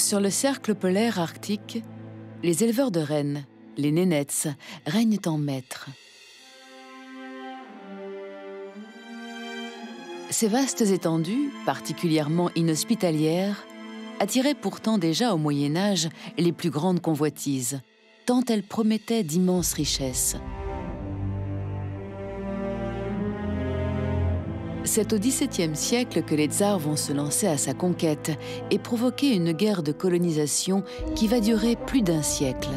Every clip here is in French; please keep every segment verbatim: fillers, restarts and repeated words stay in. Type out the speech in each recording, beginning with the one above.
Sur le cercle polaire arctique, les éleveurs de rennes, les Nénétse, règnent en maîtres. Ces vastes étendues, particulièrement inhospitalières, attiraient pourtant déjà au Moyen Âge les plus grandes convoitises, tant elles promettaient d'immenses richesses. C'est au dix-septième siècle que les tsars vont se lancer à sa conquête et provoquer une guerre de colonisation qui va durer plus d'un siècle.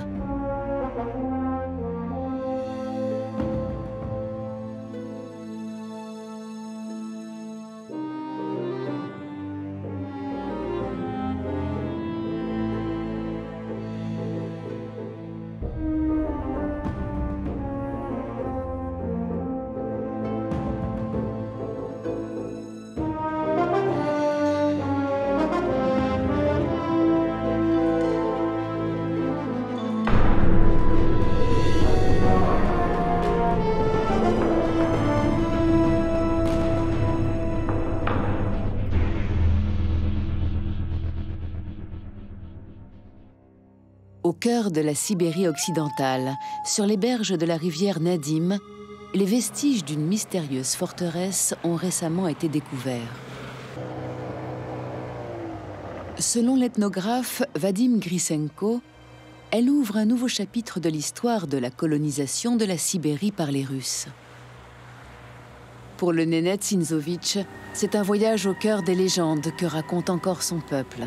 Au cœur de la Sibérie occidentale, sur les berges de la rivière Nadym, les vestiges d'une mystérieuse forteresse ont récemment été découverts. Selon l'ethnographe Vadim Grisenko, elle ouvre un nouveau chapitre de l'histoire de la colonisation de la Sibérie par les Russes. Pour le Nénets Inzovitch, c'est un voyage au cœur des légendes que raconte encore son peuple.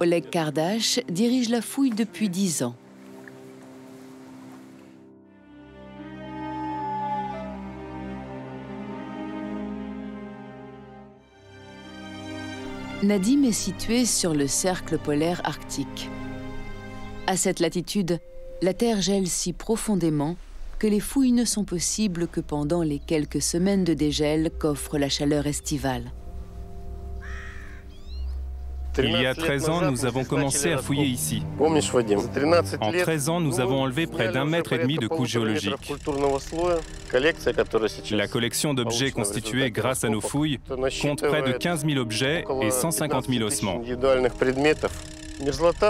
Oleg Kardash dirige la fouille depuis dix ans. Nadym est située sur le cercle polaire arctique. À cette latitude, la Terre gèle si profondément que les fouilles ne sont possibles que pendant les quelques semaines de dégel qu'offre la chaleur estivale. Il y a treize ans, nous avons commencé à fouiller ici. En treize ans, nous avons enlevé près d'un mètre et demi de couche géologique. La collection d'objets constituée grâce à nos fouilles compte près de quinze mille objets et cent cinquante mille ossements.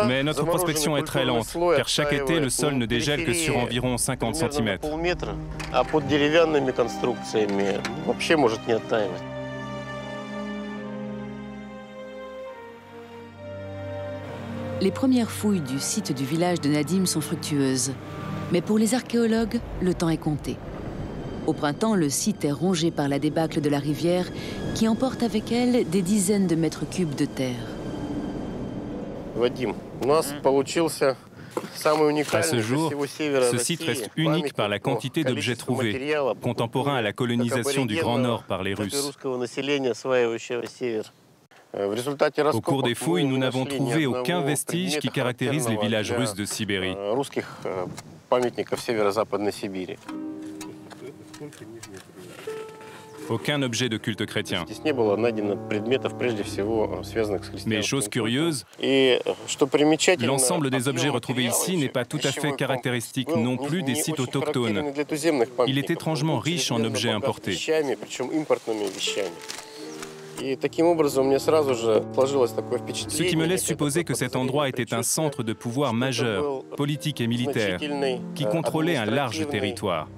Mais notre prospection est très lente, car chaque été, le sol ne dégèle que sur environ cinquante centimètres. Les premières fouilles du site du village de Nadym sont fructueuses. Mais pour les archéologues, le temps est compté. Au printemps, le site est rongé par la débâcle de la rivière qui emporte avec elle des dizaines de mètres cubes de terre. À ce jour, ce site reste unique par la quantité d'objets trouvés, contemporains à la colonisation du Grand Nord par les Russes. Au cours des fouilles, nous n'avons trouvé aucun vestige qui caractérise les villages russes de Sibérie. Aucun objet de culte chrétien. Mais chose curieuse, l'ensemble des objets retrouvés ici n'est pas tout à fait caractéristique non plus des sites autochtones. Il est étrangement riche en objets importés. Ce qui me laisse supposer que cet endroit était un centre de pouvoir majeur, politique et militaire, qui contrôlait un large territoire.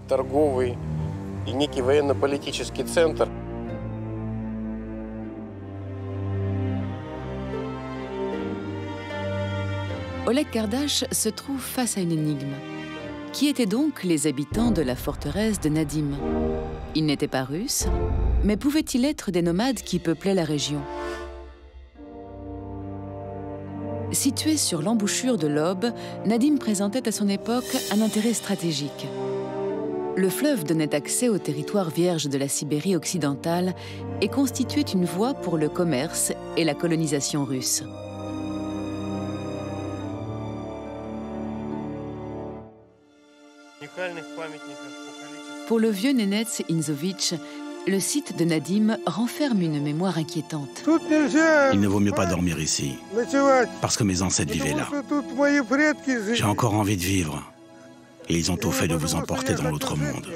Oleg Kardash se trouve face à une énigme. Qui étaient donc les habitants de la forteresse de Nadym? Ils n'étaient pas russes, mais pouvaient-ils être des nomades qui peuplaient la région? Située sur l'embouchure de l'Ob, Nadym présentait à son époque un intérêt stratégique. Le fleuve donnait accès au territoire vierge de la Sibérie occidentale et constituait une voie pour le commerce et la colonisation russe. Pour le vieux Nénets Inzovitch, le site de Nadym renferme une mémoire inquiétante. Il ne vaut mieux pas dormir ici, parce que mes ancêtres vivaient là. J'ai encore envie de vivre, et ils ont tout fait de vous emporter dans l'autre monde.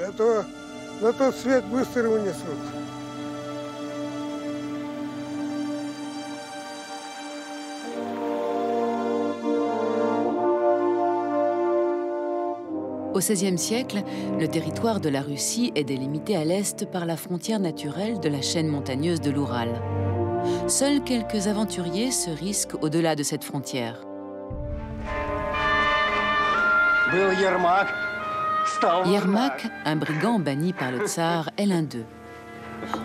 Au seizième siècle, le territoire de la Russie est délimité à l'est par la frontière naturelle de la chaîne montagneuse de l'Oural. Seuls quelques aventuriers se risquent au-delà de cette frontière. Yermak, un brigand banni par le tsar, est l'un d'eux.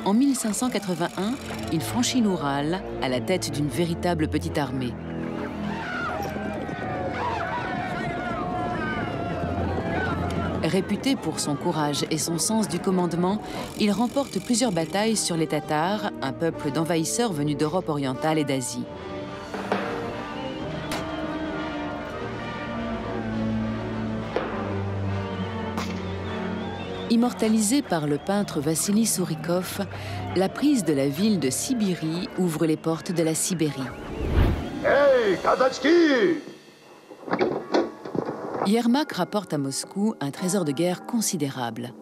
En mille cinq cent quatre-vingt-un, il franchit l'Oural à la tête d'une véritable petite armée. Réputé pour son courage et son sens du commandement, il remporte plusieurs batailles sur les Tatars, un peuple d'envahisseurs venus d'Europe orientale et d'Asie. Immortalisé par le peintre Vassili Sourikov, la prise de la ville de Sibérie ouvre les portes de la Sibérie. Hey, Kazakhstan! Yermak rapporte à Moscou un trésor de guerre considérable.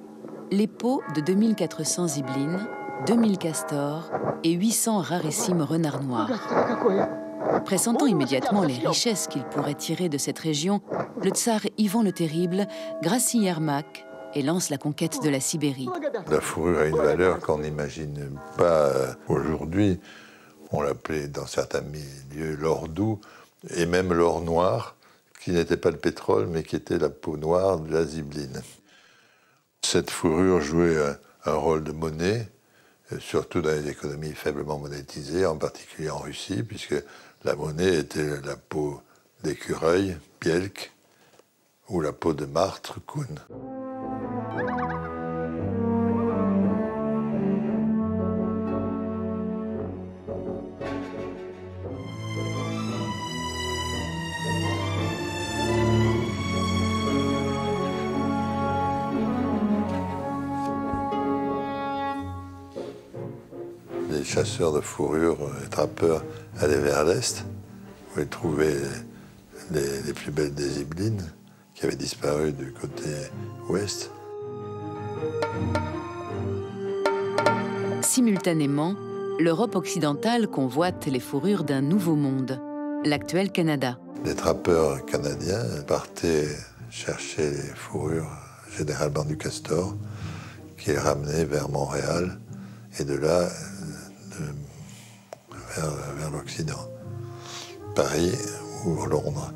Les peaux de deux mille quatre cents ziblines, deux mille castors et huit cents rarissimes renards noirs. Pressentant immédiatement les richesses qu'il pourrait tirer de cette région, le tsar Ivan le Terrible gracie Yermak et lance la conquête de la Sibérie. La fourrure a une valeur qu'on n'imagine pas aujourd'hui. On l'appelait dans certains milieux l'or doux et même l'or noir, qui n'était pas le pétrole, mais qui était la peau noire de la zibeline. Cette fourrure jouait un rôle de monnaie, surtout dans les économies faiblement monétisées, en particulier en Russie, puisque la monnaie était la peau d'écureuil, bielk, ou la peau de martre, Kuhn. Les chasseurs de fourrures, les trappeurs allaient vers l'est, où ils trouvaient les, les plus belles des ziblines qui avaient disparu du côté ouest. Simultanément, l'Europe occidentale convoite les fourrures d'un nouveau monde, l'actuel Canada. Les trappeurs canadiens partaient chercher les fourrures, généralement du castor, qu'ils ramenaient vers Montréal, et de là, vers, vers l'Occident, Paris ou Londres.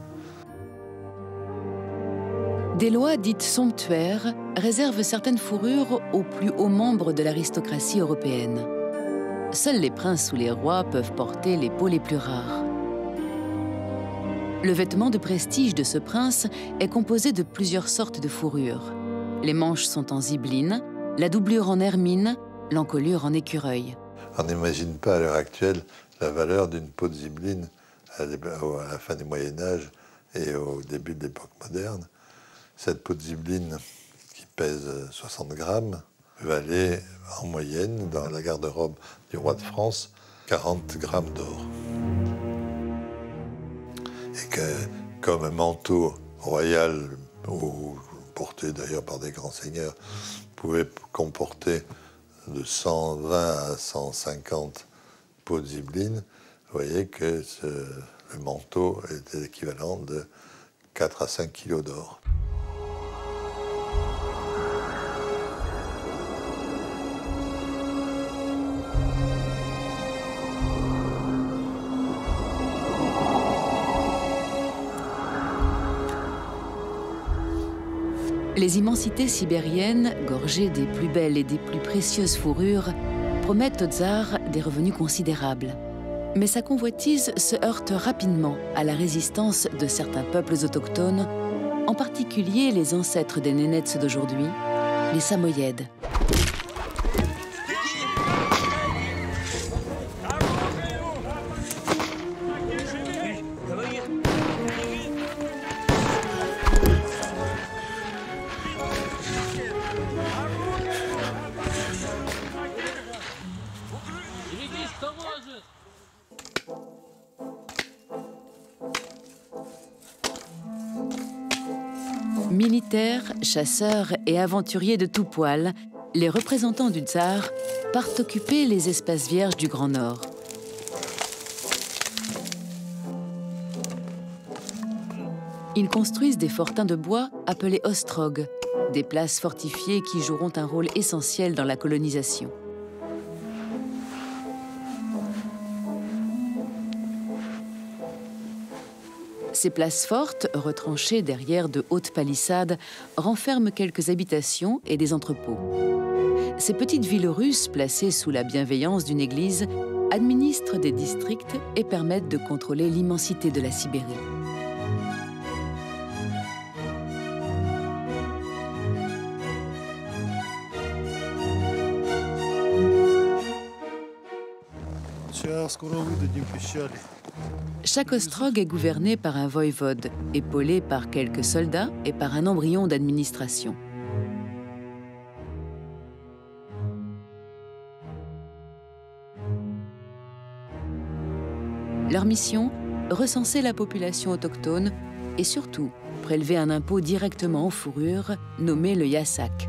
Des lois dites somptuaires réservent certaines fourrures aux plus hauts membres de l'aristocratie européenne. Seuls les princes ou les rois peuvent porter les peaux les plus rares. Le vêtement de prestige de ce prince est composé de plusieurs sortes de fourrures. Les manches sont en zibeline, la doublure en hermine, l'encolure en écureuil. On n'imagine pas à l'heure actuelle la valeur d'une peau de zibeline à la fin du Moyen-Âge et au début de l'époque moderne. Cette peau de zibeline qui pèse soixante grammes valait en moyenne, dans la garde-robe du roi de France, quarante grammes d'or. Et que, comme un manteau royal, ou porté d'ailleurs par des grands seigneurs, pouvait comporter de cent vingt à cent cinquante peaux de zibeline, vous voyez que ce, le manteau était l'équivalent de quatre à cinq kilos d'or. Les immensités sibériennes, gorgées des plus belles et des plus précieuses fourrures, promettent au tsar des revenus considérables. Mais sa convoitise se heurte rapidement à la résistance de certains peuples autochtones, en particulier les ancêtres des Nénétse d'aujourd'hui, les Samoyèdes. Militaires, chasseurs et aventuriers de tout poil, les représentants du tsar partent occuper les espaces vierges du Grand Nord. Ils construisent des fortins de bois appelés Ostrog, des places fortifiées qui joueront un rôle essentiel dans la colonisation. Ces places fortes, retranchées derrière de hautes palissades, renferment quelques habitations et des entrepôts. Ces petites villes russes, placées sous la bienveillance d'une église, administrent des districts et permettent de contrôler l'immensité de la Sibérie. Chaque ostrog est gouverné par un voïvode, épaulé par quelques soldats et par un embryon d'administration. Leur mission, recenser la population autochtone et surtout prélever un impôt directement en fourrure, nommé le Yasak.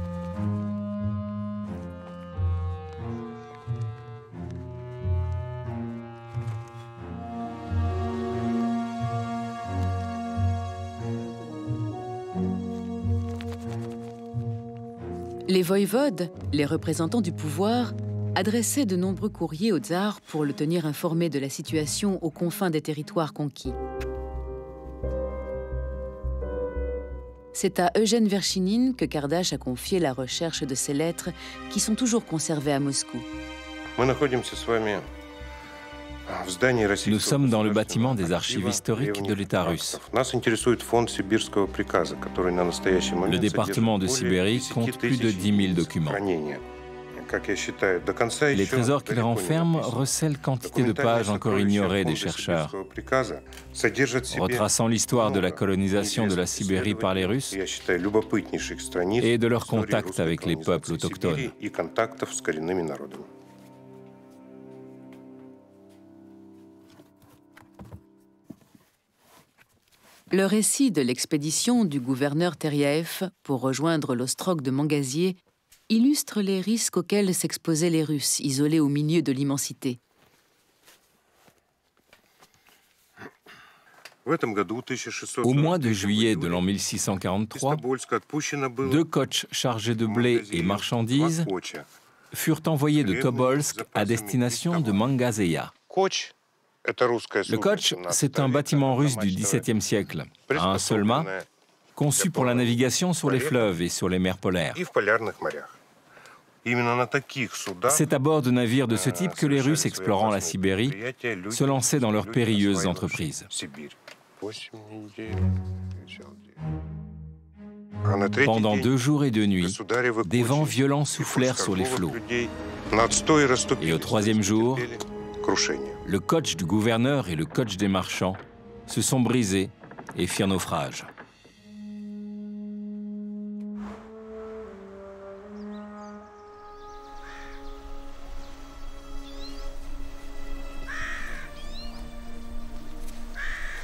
Les voïvodes, les représentants du pouvoir, adressaient de nombreux courriers au tsar pour le tenir informé de la situation aux confins des territoires conquis. C'est à Eugène Vershinin que Kardash a confié la recherche de ces lettres qui sont toujours conservées à Moscou. Nous sommes dans le bâtiment des archives historiques de l'État russe. Le département de Sibérie compte plus de dix mille documents. Les trésors qu'il renferme recèlent quantité de pages encore ignorées des chercheurs. Retraçant l'histoire de la colonisation de la Sibérie par les Russes et de leur contact avec les peuples autochtones. Le récit de l'expédition du gouverneur Teriaev pour rejoindre l'Ostrog de Mangazeya illustre les risques auxquels s'exposaient les Russes, isolés au milieu de l'immensité. Au mois de juillet de l'an mille six cent quarante-trois, deux coachs chargés de blé et marchandises furent envoyés de Tobolsk à destination de Mangazeya. Le Koch, c'est un bâtiment russe du dix-septième siècle, à un seul mât, conçu pour la navigation sur les fleuves et sur les mers polaires. C'est à bord de navires de ce type que les Russes explorant la Sibérie se lançaient dans leurs périlleuses entreprises. Pendant deux jours et deux nuits, des vents violents soufflèrent sur les flots. Et au troisième jour, le coach du gouverneur et le coach des marchands se sont brisés et firent naufrage.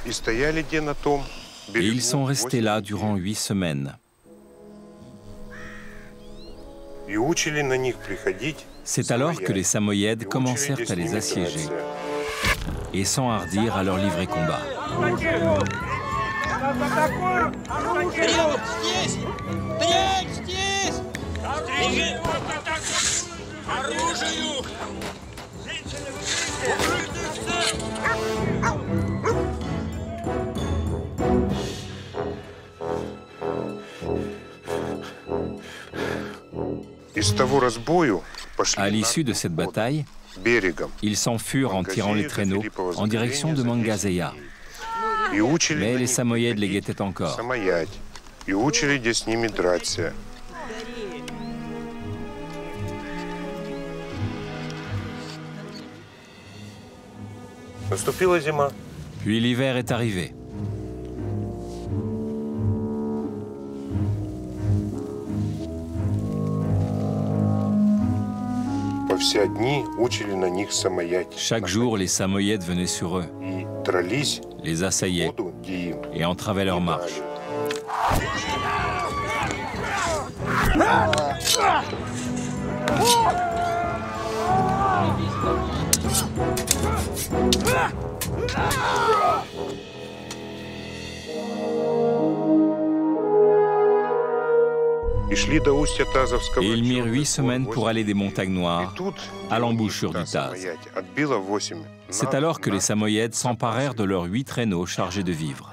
Et ils sont restés là durant huit semaines. C'est alors que les Samoyèdes commencèrent à les assiéger et s'enhardir à leur livrer combat. À l'issue de cette bataille, ils s'enfuirent en tirant les traîneaux en direction de Mangazeya. Mais les Samoyèdes les guettaient encore. Puis l'hiver est arrivé. Chaque jour, les Samoyèdes venaient sur eux, les assaillaient et entravaient leur marche. Ils mirent huit semaines pour aller des montagnes noires à l'embouchure du Taz. C'est alors que les Samoyèdes s'emparèrent de leurs huit traîneaux chargés de vivres.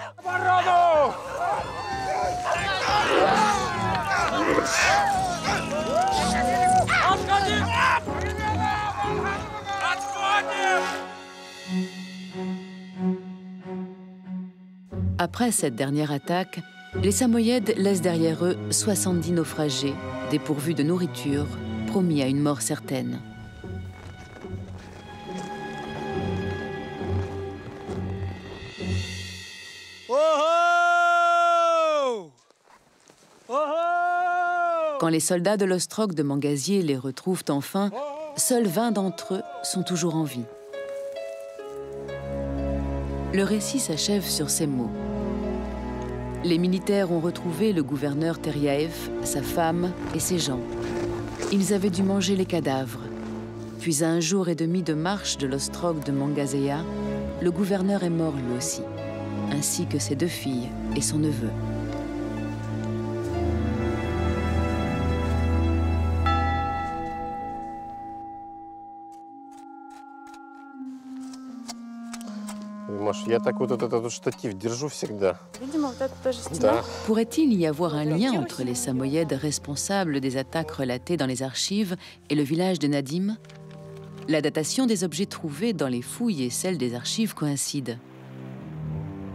Après cette dernière attaque, les Samoyèdes laissent derrière eux soixante-dix naufragés, dépourvus de nourriture, promis à une mort certaine. Quand les soldats de l'Ostrog de Mangazeya les retrouvent enfin, seuls vingt d'entre eux sont toujours en vie. Le récit s'achève sur ces mots. Les militaires ont retrouvé le gouverneur Teriaev, sa femme et ses gens. Ils avaient dû manger les cadavres. Puis à un jour et demi de marche de l'Ostrog de Mangazeya, le gouverneur est mort lui aussi, ainsi que ses deux filles et son neveu. Pourrait-il y avoir un lien entre les Samoyèdes responsables des attaques relatées dans les archives et le village de Nadym? La datation des objets trouvés dans les fouilles et celle des archives coïncident.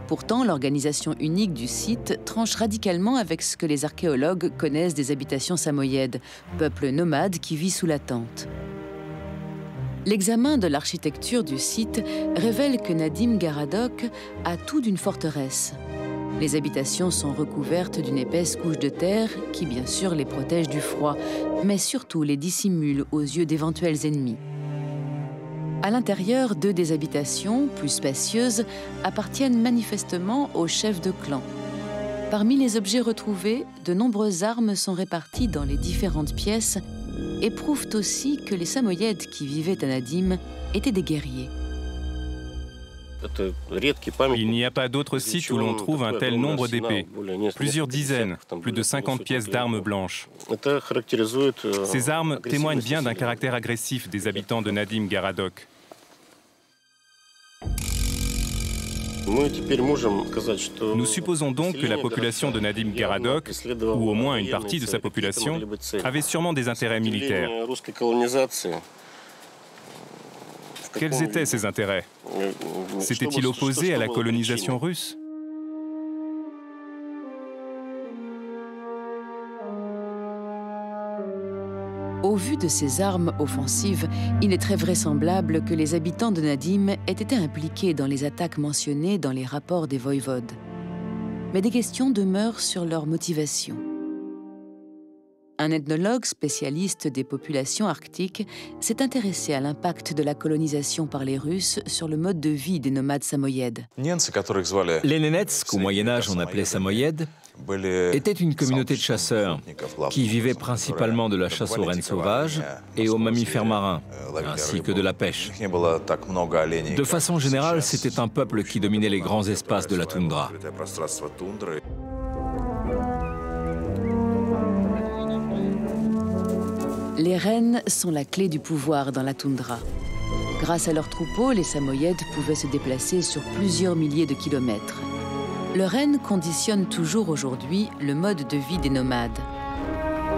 Pourtant, l'organisation unique du site tranche radicalement avec ce que les archéologues connaissent des habitations samoyèdes, peuple nomade qui vit sous la tente. L'examen de l'architecture du site révèle que Nadym Gorodok a tout d'une forteresse. Les habitations sont recouvertes d'une épaisse couche de terre qui, bien sûr, les protège du froid, mais surtout les dissimule aux yeux d'éventuels ennemis. À l'intérieur, deux des habitations, plus spacieuses, appartiennent manifestement aux chefs de clan. Parmi les objets retrouvés, de nombreuses armes sont réparties dans les différentes pièces et prouvent aussi que les Samoyèdes qui vivaient à Nadym étaient des guerriers. Il n'y a pas d'autre site où l'on trouve un tel nombre d'épées, plusieurs dizaines, plus de cinquante pièces d'armes blanches. Ces armes témoignent bien d'un caractère agressif des habitants de Nadym Gorodok. Nous supposons donc que la population de Nadym Gorodok, ou au moins une partie de sa population, avait sûrement des intérêts militaires. Quels étaient ces intérêts? S'était-il opposé à la colonisation russe? Au vu de ces armes offensives, il est très vraisemblable que les habitants de Nadym aient été impliqués dans les attaques mentionnées dans les rapports des voïvodes. Mais des questions demeurent sur leur motivation. Un ethnologue spécialiste des populations arctiques s'est intéressé à l'impact de la colonisation par les Russes sur le mode de vie des nomades samoyèdes. Les Nénets, qu'au Moyen-Âge on appelait Samoyèdes, étaient une communauté de chasseurs qui vivaient principalement de la chasse aux rennes sauvages et aux mammifères marins, ainsi que de la pêche. De façon générale, c'était un peuple qui dominait les grands espaces de la toundra. Les rennes sont la clé du pouvoir dans la toundra. Grâce à leurs troupeaux, les Samoyèdes pouvaient se déplacer sur plusieurs milliers de kilomètres. Le renne conditionne toujours aujourd'hui le mode de vie des nomades.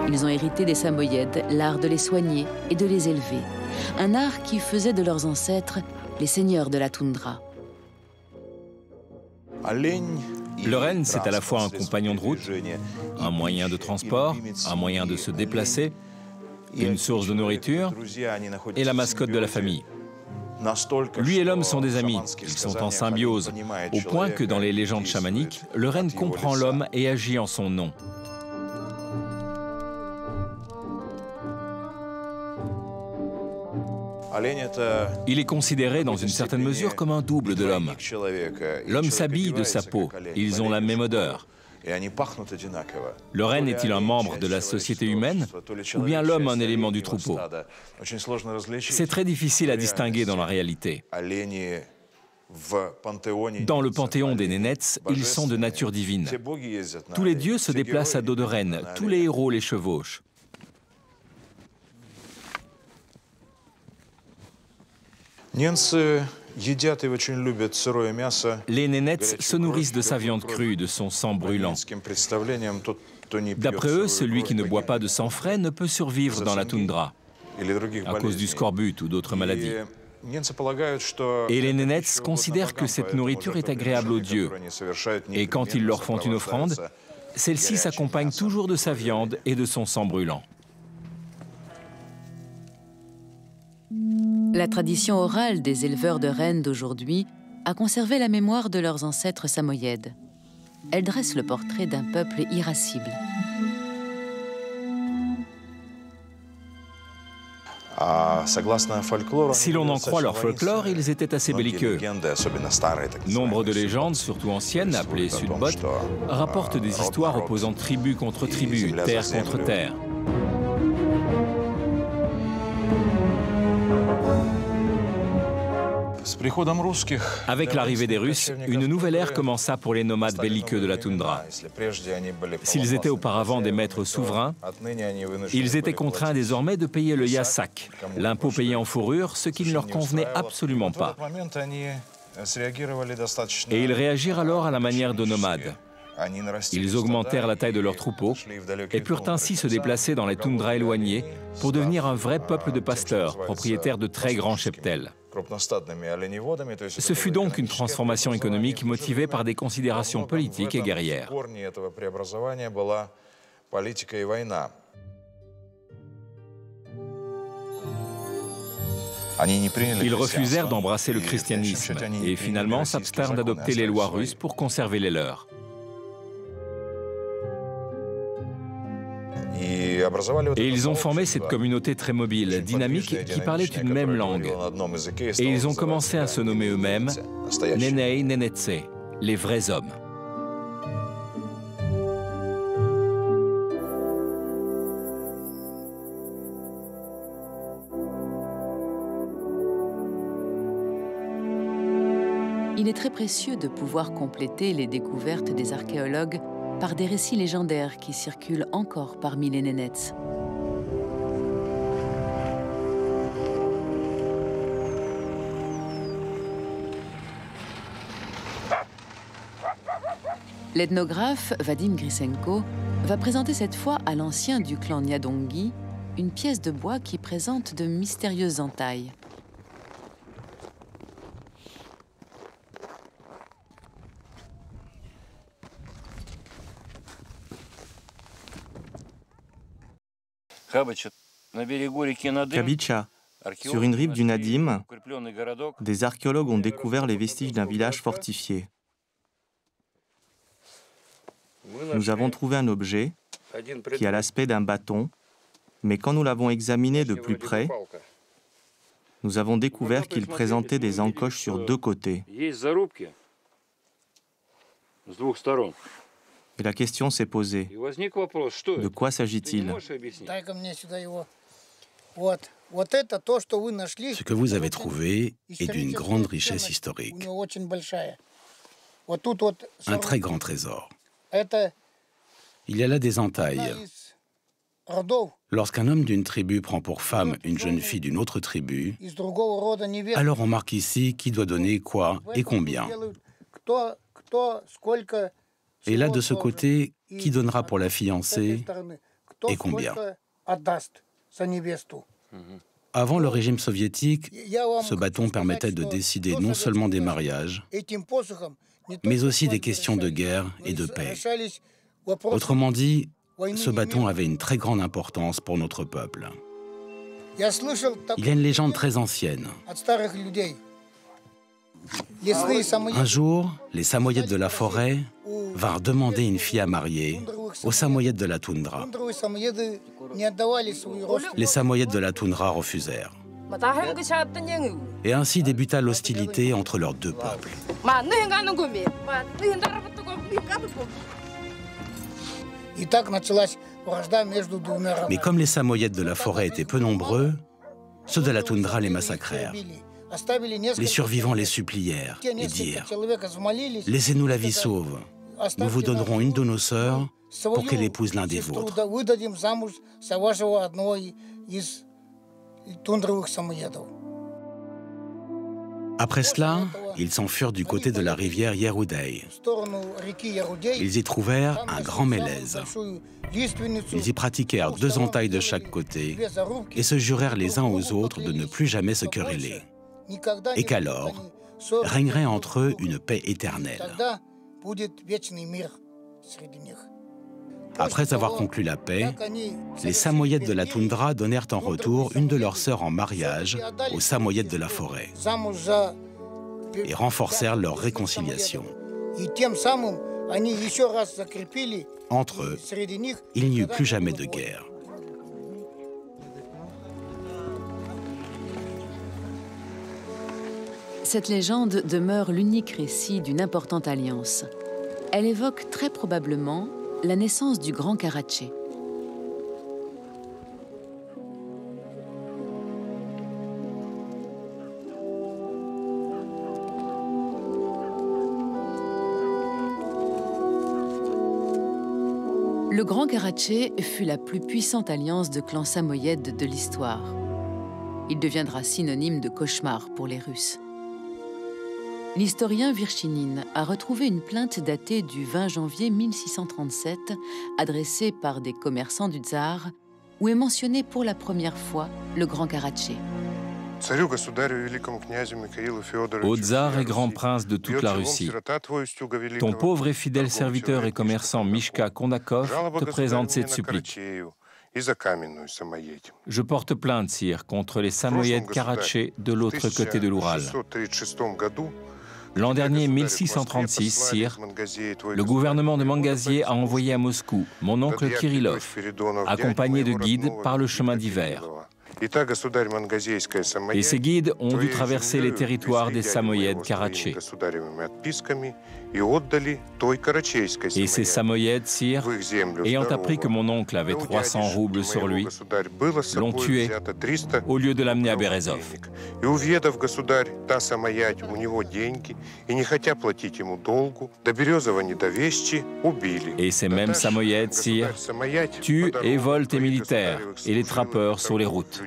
Ils ont hérité des Samoyèdes l'art de les soigner et de les élever, un art qui faisait de leurs ancêtres les seigneurs de la toundra. Le renne, c'est à la fois un compagnon de route, un moyen de transport, un moyen de se déplacer, une source de nourriture et la mascotte de la famille. Lui et l'homme sont des amis, ils sont en symbiose, au point que dans les légendes chamaniques, le renne comprend l'homme et agit en son nom. Il est considéré dans une certaine mesure comme un double de l'homme. L'homme s'habille de sa peau, ils ont la même odeur. Le renne est-il un membre de la société humaine ou bien l'homme un élément du troupeau? C'est très difficile à distinguer dans la réalité. Dans le panthéon des Nénets, ils sont de nature divine. Tous les dieux se déplacent à dos de renne, tous les héros les chevauchent. Les Nénets se nourrissent de sa viande crue, de son sang brûlant. D'après eux, celui qui ne boit pas de sang frais ne peut survivre dans la toundra, à cause du scorbut ou d'autres maladies. Et les Nénets considèrent que cette nourriture est agréable aux dieux, et quand ils leur font une offrande, celle-ci s'accompagne toujours de sa viande et de son sang brûlant. La tradition orale des éleveurs de rennes d'aujourd'hui a conservé la mémoire de leurs ancêtres samoyèdes. Elle dresse le portrait d'un peuple irascible. Si l'on en croit leur folklore, ils étaient assez belliqueux. Nombre de légendes, surtout anciennes, appelées Sudbot, rapportent des histoires opposant tribu contre tribu, terre contre terre. Avec l'arrivée des Russes, une nouvelle ère commença pour les nomades belliqueux de la toundra. S'ils étaient auparavant des maîtres souverains, ils étaient contraints désormais de payer le Yasak, l'impôt payé en fourrure, ce qui ne leur convenait absolument pas. Et ils réagirent alors à la manière de nomades. Ils augmentèrent la taille de leurs troupeaux et purent ainsi se déplacer dans les toundras éloignées pour devenir un vrai peuple de pasteurs, propriétaires de très grands cheptels. Ce fut donc une transformation économique motivée par des considérations politiques et guerrières. Ils refusèrent d'embrasser le christianisme et finalement s'abstinrent d'adopter les lois russes pour conserver les leurs. Et ils ont formé cette communauté très mobile, dynamique, qui parlait une même langue. Et ils ont commencé à se nommer eux-mêmes Nénéi, Nénétse, les vrais hommes. Il est très précieux de pouvoir compléter les découvertes des archéologues par des récits légendaires qui circulent encore parmi les Nénets. L'ethnographe Vadim Grisenko va présenter cette fois à l'ancien du clan Nyadongi une pièce de bois qui présente de mystérieuses entailles. Kabicha, sur une rive du Nadym, des archéologues ont découvert les vestiges d'un village fortifié. Nous avons trouvé un objet qui a l'aspect d'un bâton, mais quand nous l'avons examiné de plus près, nous avons découvert qu'il présentait des encoches sur deux côtés. Et la question s'est posée, de quoi s'agit-il? Ce que vous avez trouvé est d'une grande richesse historique, un très grand trésor. Il y a là des entailles. Lorsqu'un homme d'une tribu prend pour femme une jeune fille d'une autre tribu, alors on marque ici qui doit donner quoi et combien. Et là, de ce côté, qui donnera pour la fiancée et combien? Avant le régime soviétique, ce bâton permettait de décider non seulement des mariages, mais aussi des questions de guerre et de paix. Autrement dit, ce bâton avait une très grande importance pour notre peuple. Il y a une légende très ancienne. Un jour, les Samoyèdes de la forêt vinrent demander une fille à marier aux Samoyèdes de la toundra. Les Samoyèdes de la toundra refusèrent. Et ainsi débuta l'hostilité entre leurs deux peuples. Mais comme les Samoyèdes de la forêt étaient peu nombreux, ceux de la toundra les massacrèrent. Les survivants les supplièrent et dirent « Laissez-nous la vie sauve, nous vous donnerons une de nos sœurs pour qu'elle épouse l'un des vôtres. » Après cela, ils s'enfuirent du côté de la rivière Yeroudeï. Ils y trouvèrent un grand mélèze. Ils y pratiquèrent deux entailles de chaque côté et se jurèrent les uns aux autres de ne plus jamais se quereller, et qu'alors régnerait entre eux une paix éternelle. Après avoir conclu la paix, les Samoyèdes de la toundra donnèrent en retour une de leurs sœurs en mariage aux Samoyèdes de la forêt et renforcèrent leur réconciliation. Entre eux, il n'y eut plus jamais de guerre. Cette légende demeure l'unique récit d'une importante alliance. Elle évoque très probablement la naissance du Grand Karatché. Le Grand Karatché fut la plus puissante alliance de clans samoyèdes de l'histoire. Il deviendra synonyme de cauchemar pour les Russes. L'historien Vershinin a retrouvé une plainte datée du vingt janvier mille six cent trente-sept, adressée par des commerçants du tsar, où est mentionné pour la première fois le Grand Karatché. Ô tsar et grand prince de toute la Russie, ton pauvre et fidèle serviteur et commerçant Mishka Kondakov te présente cette supplique. Je porte plainte, sire, contre les Samoyèdes Karatché de l'autre côté de l'Oural. L'an dernier, mille six cent trente-six, sire, le gouvernement de Mangazeya a envoyé à Moscou mon oncle Kirillov, accompagné de guides par le chemin d'hiver. Et ces guides ont dû traverser les territoires des Samoyèdes Karatché. Et ces Samoyèdes, sire, ayant appris que mon oncle avait trois cents roubles sur lui, l'ont tué au lieu de l'amener à Berezov. Et ces mêmes Samoyèdes, sire, tuent et volent tes militaires et les trappeurs sur les routes.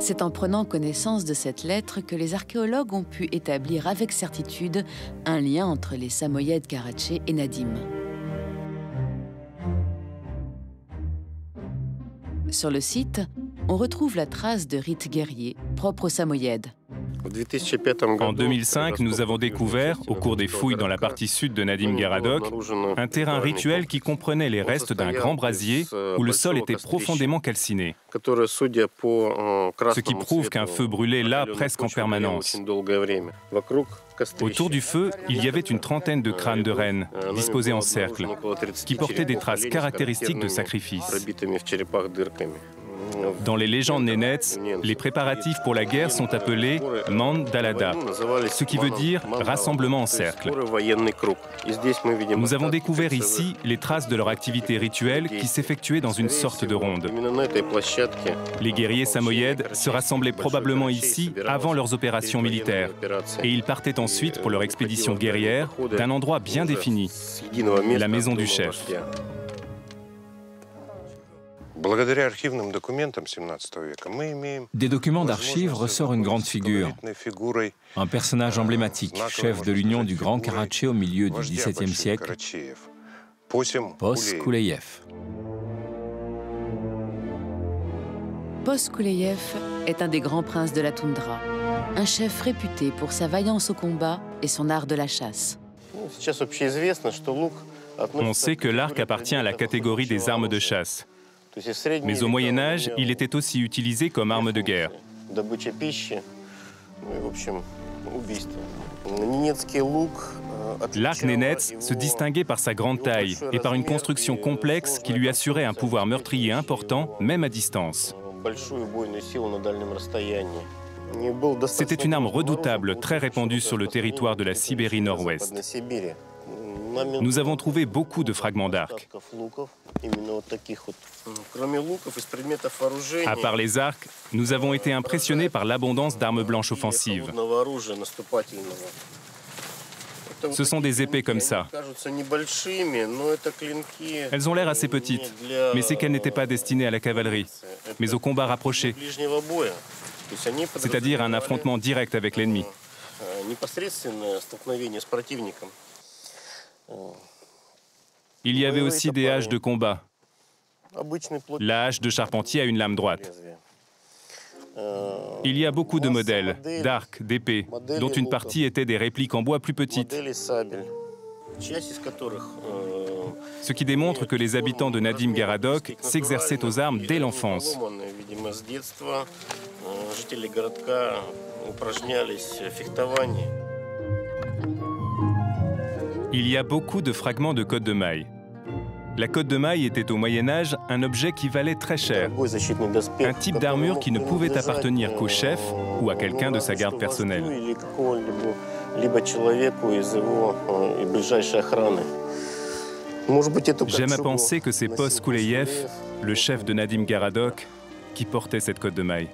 C'est en prenant connaissance de cette lettre que les archéologues ont pu établir avec certitude un lien entre les Samoyèdes Karatché et Nadym. Sur le site, on retrouve la trace de rites guerriers propres aux Samoyèdes. En deux mille cinq, nous avons découvert, au cours des fouilles dans la partie sud de Nadym Gorodok, un terrain rituel qui comprenait les restes d'un grand brasier où le sol était profondément calciné, ce qui prouve qu'un feu brûlait là presque en permanence. Autour du feu, il y avait une trentaine de crânes de rennes, disposés en cercle, qui portaient des traces caractéristiques de sacrifices. Dans les légendes Nénets, les préparatifs pour la guerre sont appelés « mandalada », ce qui veut dire « rassemblement en cercle ». Nous avons découvert ici les traces de leur activité rituelle qui s'effectuait dans une sorte de ronde. Les guerriers samoyèdes se rassemblaient probablement ici avant leurs opérations militaires, et ils partaient ensuite pour leur expédition guerrière d'un endroit bien défini, la maison du chef. Des documents d'archives ressort une grande figure, un personnage emblématique, chef de l'union du Grand Karatché au milieu du dix-septième siècle, Pyoskuleyev. Pyoskuleyev est un des grands princes de la toundra, un chef réputé pour sa vaillance au combat et son art de la chasse. On sait que l'arc appartient à la catégorie des armes de chasse. Mais au Moyen-Âge, il était aussi utilisé comme arme de guerre. L'arc Nénets se distinguait par sa grande taille et par une construction complexe qui lui assurait un pouvoir meurtrier important, même à distance. C'était une arme redoutable, très répandue sur le territoire de la Sibérie nord-ouest. Nous avons trouvé beaucoup de fragments d'arcs. À part les arcs, nous avons été impressionnés par l'abondance d'armes blanches offensives. Ce sont des épées comme ça. Elles ont l'air assez petites, mais c'est qu'elles n'étaient pas destinées à la cavalerie, mais au combat rapproché, c'est-à-dire un affrontement direct avec l'ennemi. Il y avait aussi des haches de combat. La hache de charpentier a une lame droite. Il y a beaucoup de modèles, d'arcs, d'épées, dont une partie était des répliques en bois plus petites. Ce qui démontre que les habitants de Nadym Gorodok s'exerçaient aux armes dès l'enfance. Il y a beaucoup de fragments de cotte de maille. La cotte de maille était au Moyen-Âge un objet qui valait très cher, un type d'armure qui ne pouvait appartenir qu'au chef ou à quelqu'un de sa garde personnelle. J'aime à penser que c'est Pyoskuleyev, le chef de Nadym Gorodok, qui portait cette cotte de maille.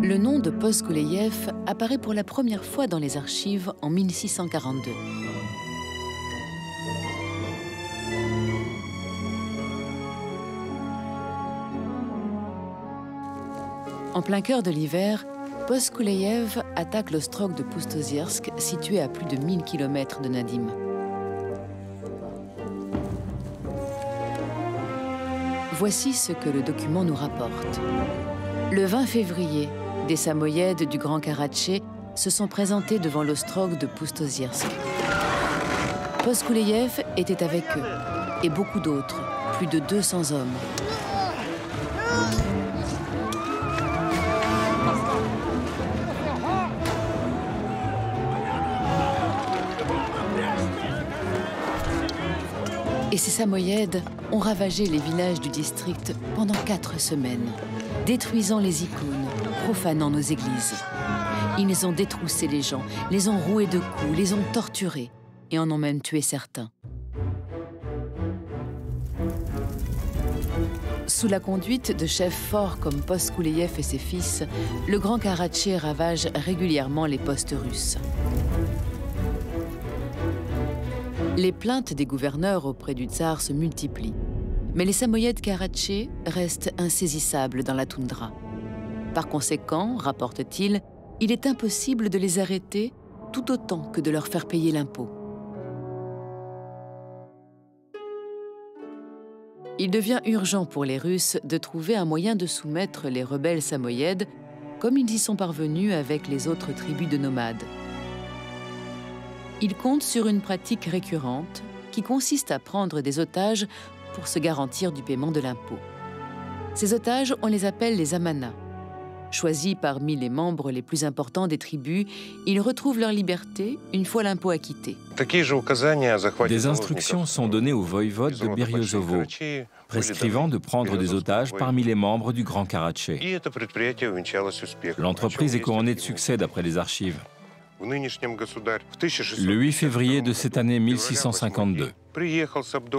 Le nom de Pyoskuleyev apparaît pour la première fois dans les archives en mille six cent quarante-deux. En plein cœur de l'hiver, Pyoskuleyev attaque l'Ostrog de Pustozyorsk, situé à plus de mille kilomètres de Nadym. Voici ce que le document nous rapporte. Le vingt février, des Samoyèdes du Grand Karatché se sont présentés devant l'Ostrog de Pustozyorsk. Pyoskuleyev était avec eux, et beaucoup d'autres, plus de deux cents hommes. Et ces Samoyèdes ont ravagé les villages du district pendant quatre semaines, détruisant les icônes, profanant nos églises. Ils ont détroussé les gens, les ont roués de coups, les ont torturés et en ont même tué certains. Sous la conduite de chefs forts comme Pyoskuleyev et ses fils, le Grand Karatché ravage régulièrement les postes russes. Les plaintes des gouverneurs auprès du tsar se multiplient. Mais les Samoyèdes Karatché restent insaisissables dans la toundra. Par conséquent, rapporte-t-il, il est impossible de les arrêter tout autant que de leur faire payer l'impôt. Il devient urgent pour les Russes de trouver un moyen de soumettre les rebelles Samoyèdes comme ils y sont parvenus avec les autres tribus de nomades. Ils comptent sur une pratique récurrente qui consiste à prendre des otages pour se garantir du paiement de l'impôt. Ces otages, on les appelle les amanas. Choisis parmi les membres les plus importants des tribus, ils retrouvent leur liberté une fois l'impôt acquitté. Des instructions sont données au voïvode de Beriozovo, prescrivant de prendre des otages parmi les membres du Grand Karatché. L'entreprise est couronnée de succès d'après les archives. Le huit février de cette année mille six cent cinquante-deux,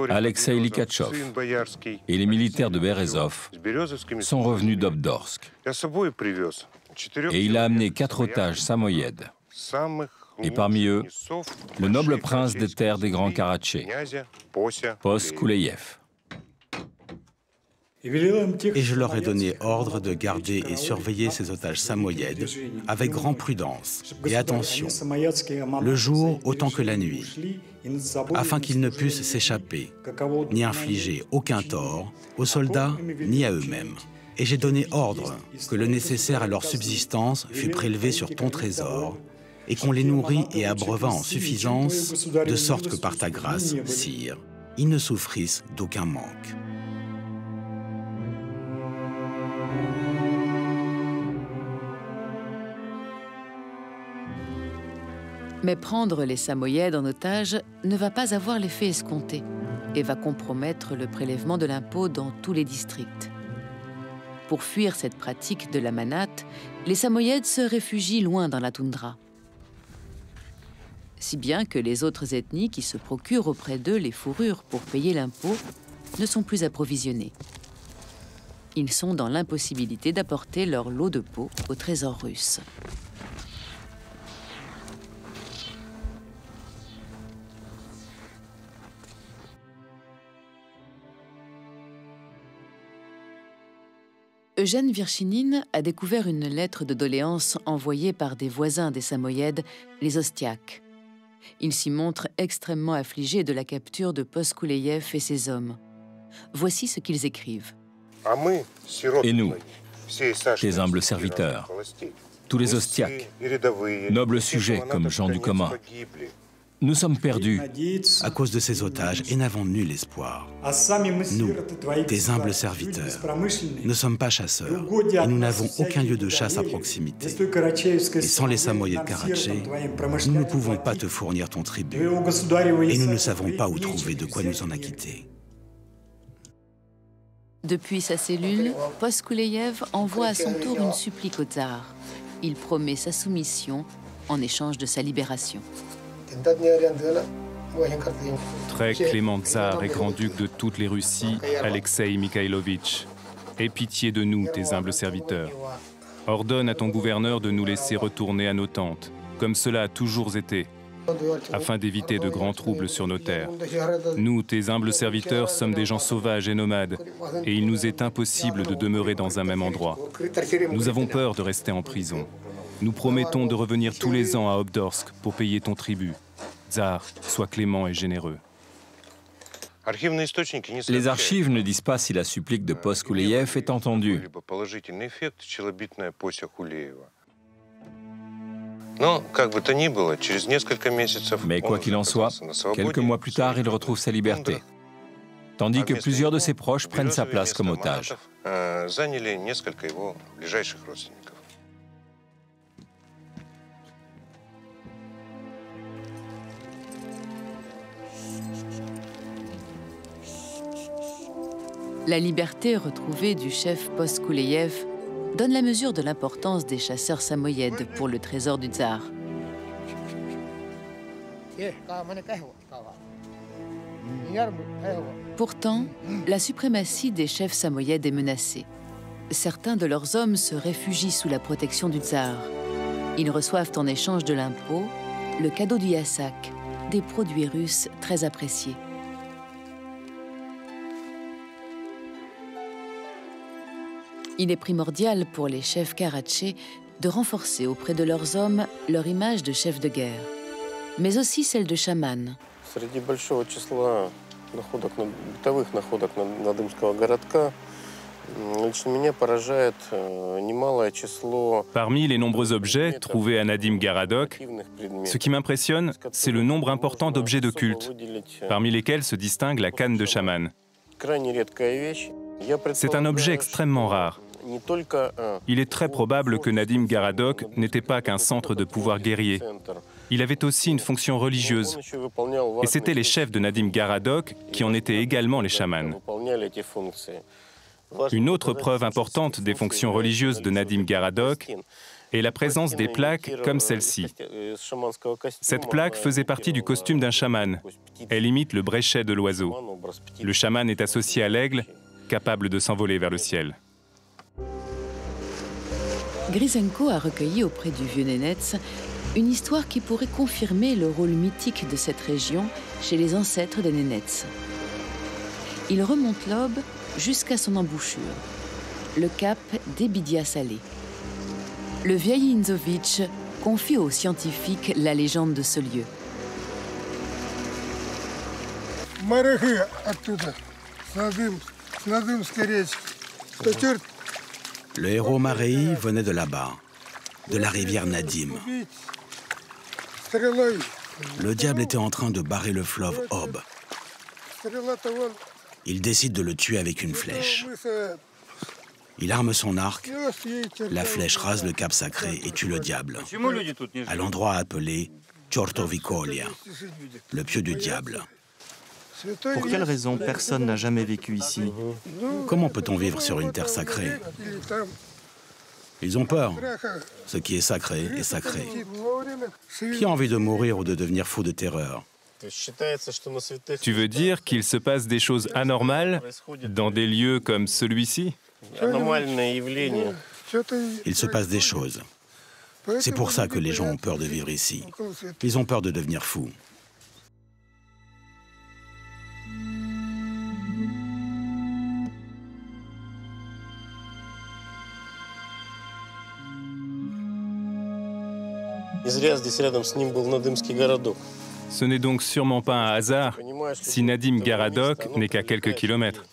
Alexei Likhatchov et les militaires de Berezov sont revenus d'Obdorsk. Et il a amené quatre otages samoyèdes. Et parmi eux, le noble prince des terres des Grands Karatchés, Pyoskuleyev. Et je leur ai donné ordre de garder et surveiller ces otages samoyèdes avec grande prudence et attention, le jour autant que la nuit, afin qu'ils ne puissent s'échapper, ni infliger aucun tort aux soldats ni à eux-mêmes. Et j'ai donné ordre que le nécessaire à leur subsistance fût prélevé sur ton trésor, et qu'on les nourrit et abreuva en suffisance, de sorte que par ta grâce, sire, ils ne souffrissent d'aucun manque. Mais prendre les Samoyèdes en otage ne va pas avoir l'effet escompté et va compromettre le prélèvement de l'impôt dans tous les districts. Pour fuir cette pratique de la manate, les Samoyèdes se réfugient loin dans la toundra. Si bien que les autres ethnies qui se procurent auprès d'eux les fourrures pour payer l'impôt ne sont plus approvisionnées. Ils sont dans l'impossibilité d'apporter leur lot de peau au trésor russe. Eugène Vershinin a découvert une lettre de doléance envoyée par des voisins des Samoyèdes, les Ostiaks. Il s'y montre extrêmement affligé de la capture de Pyoskuleyev et ses hommes. Voici ce qu'ils écrivent. Et nous, tes humbles serviteurs, tous les Ostiaks, nobles sujets comme gens du commun, nous sommes perdus à cause de ces otages et n'avons nul espoir. Nous, tes humbles serviteurs, ne sommes pas chasseurs et nous n'avons aucun lieu de chasse à proximité. Et sans les Samoyèdes Karatché, nous ne pouvons pas te fournir ton tribut et nous ne savons pas où trouver de quoi nous en acquitter. Depuis sa cellule, Pyoskuleyev envoie à son tour une supplique au tsar. Il promet sa soumission en échange de sa libération. Très clément tsar et grand-duc de toutes les Russies, Alexeï Mikhaïlovitch, aie pitié de nous, tes humbles serviteurs. Ordonne à ton gouverneur de nous laisser retourner à nos tentes, comme cela a toujours été, afin d'éviter de grands troubles sur nos terres. Nous, tes humbles serviteurs, sommes des gens sauvages et nomades, et il nous est impossible de demeurer dans un même endroit. Nous avons peur de rester en prison. Nous promettons de revenir tous les ans à Obdorsk pour payer ton tribut. Tsar, sois clément et généreux. Les archives ne disent pas si la supplique de Pyoskuleyev est entendue. Mais quoi qu'il en soit, quelques mois plus tard, il retrouve sa liberté, tandis que plusieurs de ses proches prennent sa place comme otage. La liberté retrouvée du chef Pyoskuleyev donne la mesure de l'importance des chasseurs samoyèdes pour le trésor du tsar. Pourtant, la suprématie des chefs samoyèdes est menacée. Certains de leurs hommes se réfugient sous la protection du tsar. Ils reçoivent en échange de l'impôt le cadeau du Yasak, des produits russes très appréciés. Il est primordial pour les chefs Karatché de renforcer auprès de leurs hommes leur image de chef de guerre, mais aussi celle de chaman. Parmi les nombreux objets trouvés à Nadym Gorodok, ce qui m'impressionne, c'est le nombre important d'objets de culte, parmi lesquels se distingue la canne de chaman. C'est un objet extrêmement rare. Il est très probable que Nadym Gorodok n'était pas qu'un centre de pouvoir guerrier. Il avait aussi une fonction religieuse. Et c'était les chefs de Nadym Gorodok qui en étaient également les chamans. Une autre preuve importante des fonctions religieuses de Nadym Gorodok est la présence des plaques comme celle-ci. Cette plaque faisait partie du costume d'un chaman. Elle imite le bréchet de l'oiseau. Le chaman est associé à l'aigle, capable de s'envoler vers le ciel. Grisenko a recueilli auprès du vieux Nénétse une histoire qui pourrait confirmer le rôle mythique de cette région chez les ancêtres des Nénétse. Il remonte l'aube jusqu'à son embouchure, le cap des Bidia Salés. Le vieil Inzovitch confie aux scientifiques la légende de ce lieu. Le héros Marei venait de là-bas, de la rivière Nadym. Le diable était en train de barrer le fleuve Ob. Il décide de le tuer avec une flèche. Il arme son arc, la flèche rase le cap sacré et tue le diable, à l'endroit appelé Tchortovikolia, le pieu du diable. Pour quelle raison personne n'a jamais vécu ici? Comment peut-on vivre sur une terre sacrée? Ils ont peur. Ce qui est sacré est sacré. Qui a envie de mourir ou de devenir fou de terreur? Tu veux dire qu'il se passe des choses anormales dans des lieux comme celui-ci? Il se passe des choses. C'est pour ça que les gens ont peur de vivre ici. Ils ont peur de devenir fous. Ce n'est donc sûrement pas un hasard si Nadym Gorodok n'est qu'à quelques kilomètres.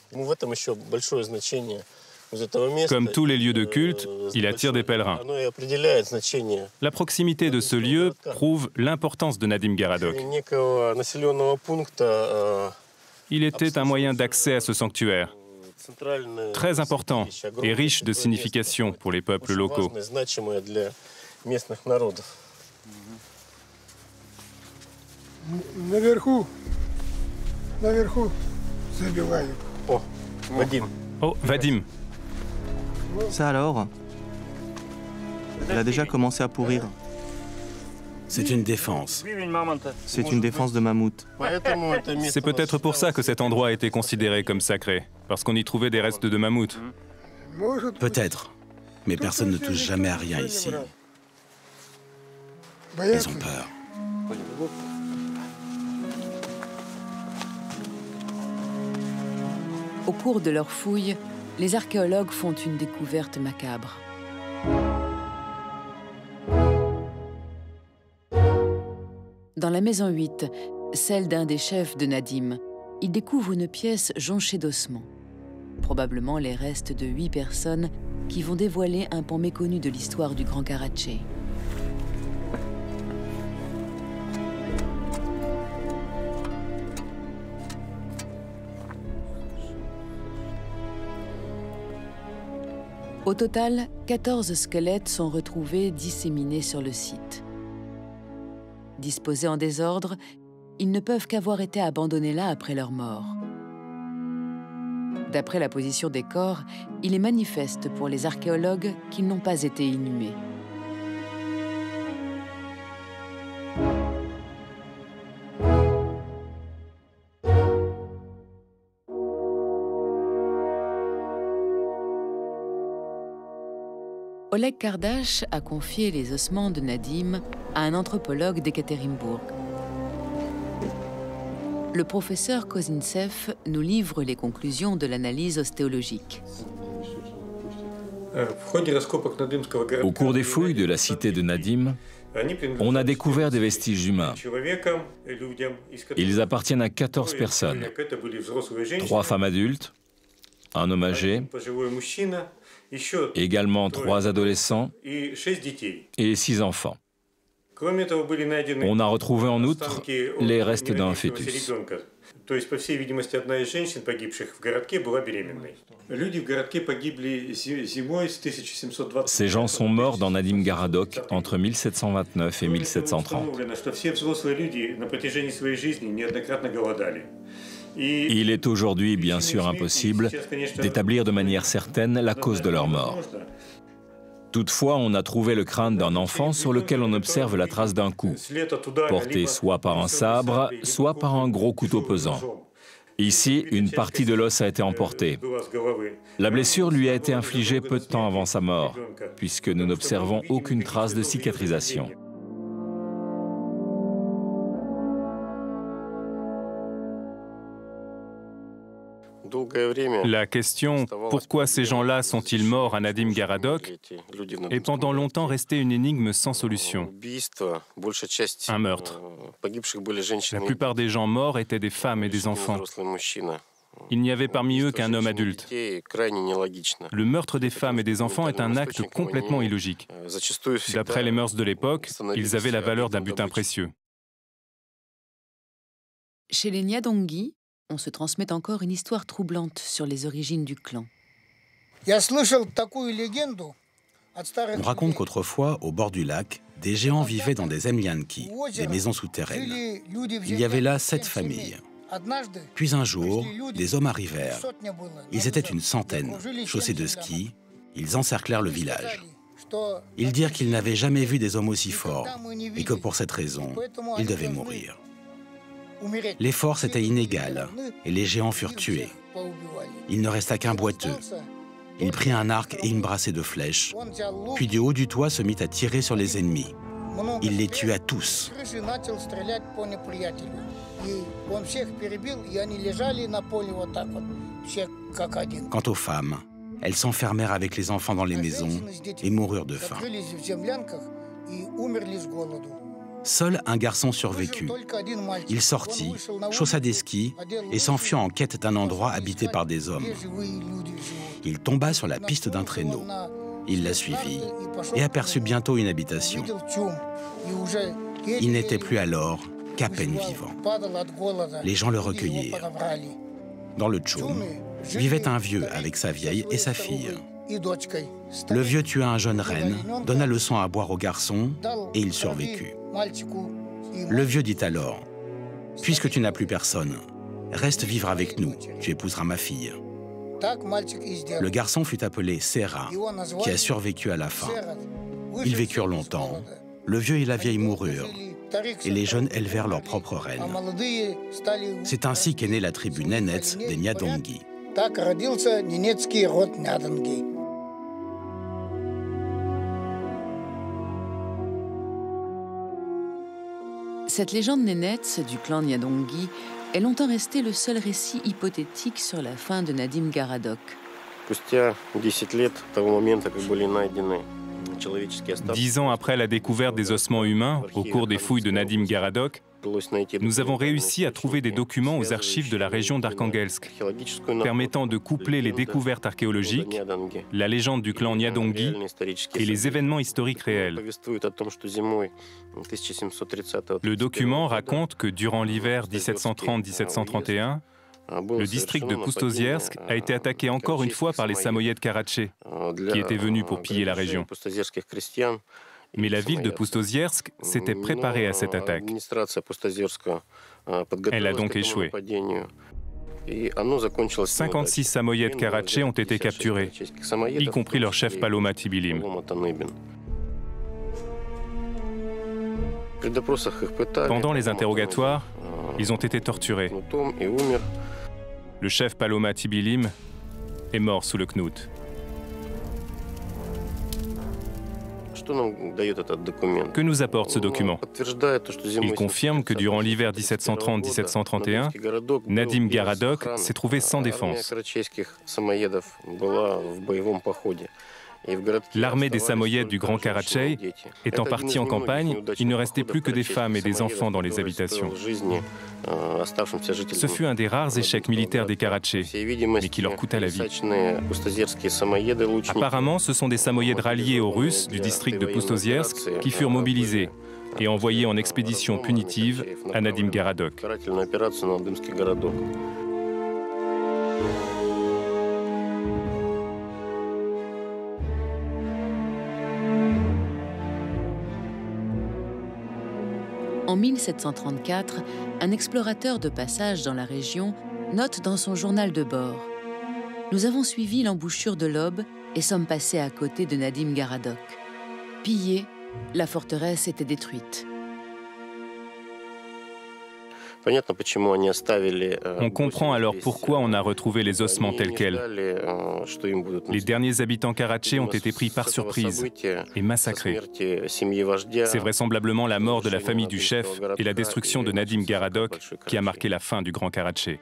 Comme tous les lieux de culte, il attire des pèlerins. La proximité de ce lieu prouve l'importance de Nadym Gorodok. Il était un moyen d'accès à ce sanctuaire, très important et riche de signification pour les peuples locaux. Oh, Vadim. Oh, Vadim. Ça alors? Elle a déjà commencé à pourrir. C'est une défense. C'est une défense de mammouth. C'est peut-être pour ça que cet endroit a été considéré comme sacré, parce qu'on y trouvait des restes de mammouth. Peut-être, mais personne ne touche jamais à rien ici. Ils ont peur. Au cours de leurs fouilles, les archéologues font une découverte macabre. Dans la maison huit, celle d'un des chefs de Nadym, ils découvrent une pièce jonchée d'ossements. Probablement les restes de huit personnes qui vont dévoiler un pan méconnu de l'histoire du Grand Karatché. Au total, quatorze squelettes sont retrouvés disséminés sur le site. Disposés en désordre, ils ne peuvent qu'avoir été abandonnés là après leur mort. D'après la position des corps, il est manifeste pour les archéologues qu'ils n'ont pas été inhumés. Oleg Kardash a confié les ossements de Nadym à un anthropologue d'Ekaterinbourg. Le professeur Kozintsev nous livre les conclusions de l'analyse ostéologique. Au cours des fouilles de la cité de Nadym, on a découvert des vestiges humains. Ils appartiennent à quatorze personnes, trois femmes adultes, un homme âgé, également trois adolescents et six enfants. On a retrouvé en outre les restes d'un fœtus. Ces gens sont morts dans Nadym Gorodok entre mille sept cent vingt-neuf et mille sept cent trente. Il est aujourd'hui bien sûr impossible d'établir de manière certaine la cause de leur mort. Toutefois, on a trouvé le crâne d'un enfant sur lequel on observe la trace d'un coup, porté soit par un sabre, soit par un gros couteau pesant. Ici, une partie de l'os a été emportée. La blessure lui a été infligée peu de temps avant sa mort, puisque nous n'observons aucune trace de cicatrisation. La question « Pourquoi ces gens-là sont-ils morts à Nadym Gorodok ?» est pendant longtemps restée une énigme sans solution. Un meurtre. La plupart des gens morts étaient des femmes et des enfants. Il n'y avait parmi eux qu'un homme adulte. Le meurtre des femmes et des enfants est un acte complètement illogique. D'après les mœurs de l'époque, ils avaient la valeur d'un butin précieux. Chez les Nyadongi, on se transmet encore une histoire troublante sur les origines du clan. On raconte qu'autrefois, au bord du lac, des géants vivaient dans des zemlyanki, des maisons souterraines. Il y avait là sept familles. Puis un jour, des hommes arrivèrent. Ils étaient une centaine, chaussés de skis. Ils encerclèrent le village. Ils dirent qu'ils n'avaient jamais vu des hommes aussi forts et que pour cette raison, ils devaient mourir. Les forces étaient inégales et les géants furent tués. Il ne resta qu'un boiteux. Il prit un arc et une brassée de flèches, puis du haut du toit se mit à tirer sur les ennemis. Il les tua tous. Quant aux femmes, elles s'enfermèrent avec les enfants dans les maisons et moururent de faim. Seul un garçon survécut. Il sortit, chaussa des skis et s'enfuit en quête d'un endroit habité par des hommes. Il tomba sur la piste d'un traîneau. Il la suivit et aperçut bientôt une habitation. Il n'était plus alors qu'à peine vivant. Les gens le recueillirent. Dans le tchoum, vivait un vieux avec sa vieille et sa fille. Le vieux tua un jeune renne, donna le sang à boire au garçon et il survécut. Le vieux dit alors, « Puisque tu n'as plus personne, reste vivre avec nous, tu épouseras ma fille. » Le garçon fut appelé Serra, qui a survécu à la faim. Ils vécurent longtemps, le vieux et la vieille moururent, et les jeunes élevèrent leur propre reine. C'est ainsi qu'est née la tribu Nénets des Nyadongi. Cette légende Nénets du clan Nyadongi est longtemps restée le seul récit hypothétique sur la fin de Nadym Gorodok. Dix ans après la découverte des ossements humains au cours des fouilles de Nadym Gorodok, nous avons réussi à trouver des documents aux archives de la région d'Arkhangelsk permettant de coupler les découvertes archéologiques, la légende du clan Nyadongi et les événements historiques réels. Le document raconte que durant l'hiver mille sept cent trente mille sept cent trente et un, le district de Pustozyorsk a été attaqué encore une fois par les Samoyèdes Karatché, qui étaient venus pour piller la région. Mais la ville de Pustozyorsk s'était préparée à cette attaque. Elle a donc échoué. cinquante-six Samoyèdes Karatché ont été capturés, y compris leur chef Paloma Tibilim. Pendant les interrogatoires, ils ont été torturés. Le chef Paloma Tibilim est mort sous le knout. Que nous apporte ce document? Il confirme que durant l'hiver mille sept cent trente mille sept cent trente et un, Nadym Gorodok s'est trouvé sans défense. L'armée des Samoyèdes du Grand Karatché étant partie en campagne, il ne restait plus que des femmes et des enfants dans les habitations. Ce fut un des rares échecs militaires des Karatchés, mais qui leur coûta la vie. Apparemment, ce sont des Samoyèdes ralliés aux Russes du district de Pustozyorsk qui furent mobilisés et envoyés en expédition punitive à Nadym Gorodok. En mille sept cent trente-quatre, un explorateur de passage dans la région note dans son journal de bord « Nous avons suivi l'embouchure de l'Ob et sommes passés à côté de Nadym Gorodok. Pillée, la forteresse était détruite. » On comprend alors pourquoi on a retrouvé les ossements tels quels. Les derniers habitants Karatché ont été pris par surprise et massacrés. C'est vraisemblablement la mort de la famille du chef et la destruction de Nadym Gorodok qui a marqué la fin du Grand Karatché.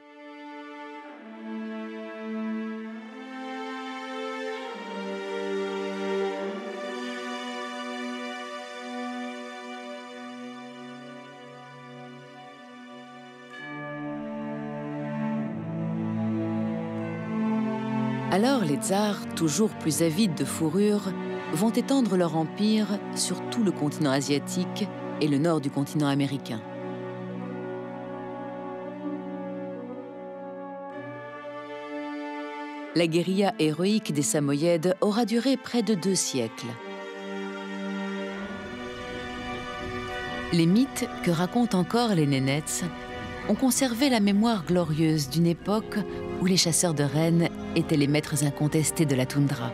Alors les tsars, toujours plus avides de fourrures, vont étendre leur empire sur tout le continent asiatique et le nord du continent américain. La guérilla héroïque des Samoyèdes aura duré près de deux siècles. Les mythes que racontent encore les Nénets ont conservé la mémoire glorieuse d'une époque où les chasseurs de rennes étaient les maîtres incontestés de la toundra.